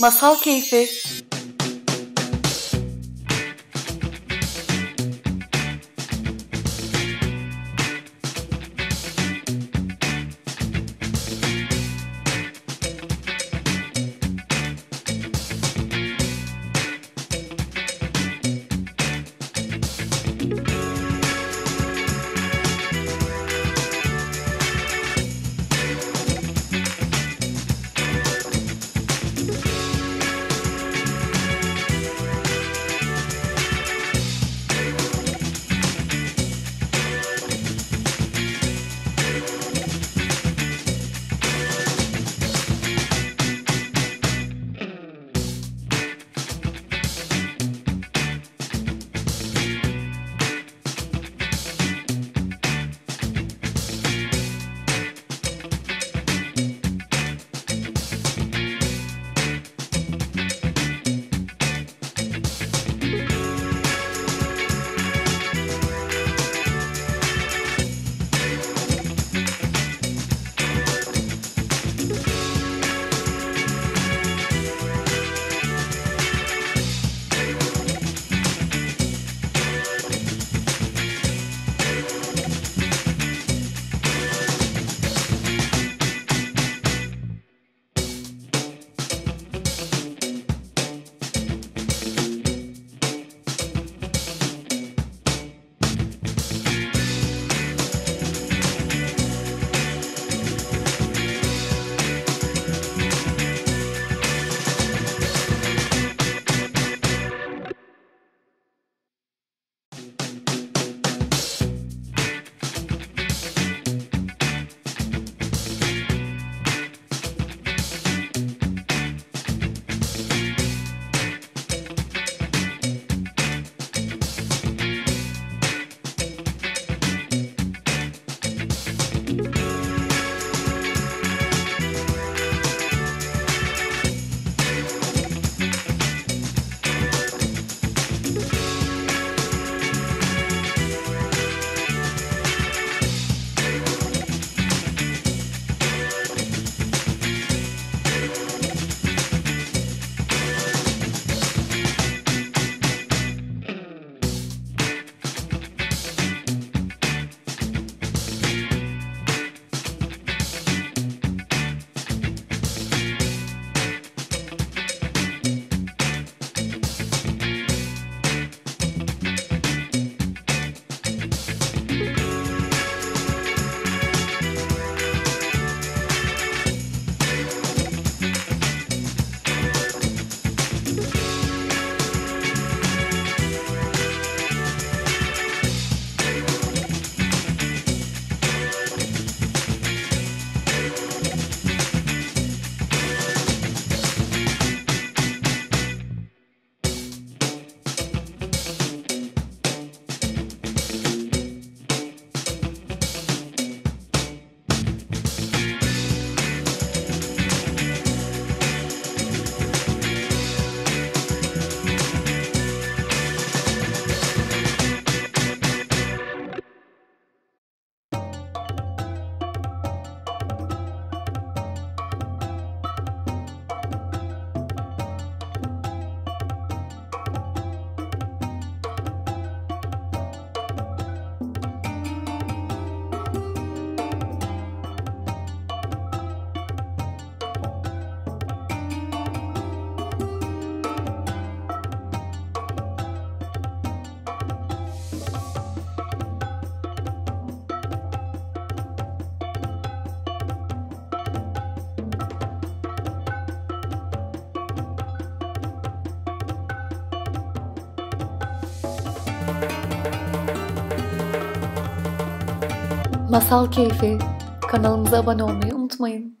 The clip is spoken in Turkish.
Masal Keyfi. Masal Keyfi. Kanalımıza abone olmayı unutmayın.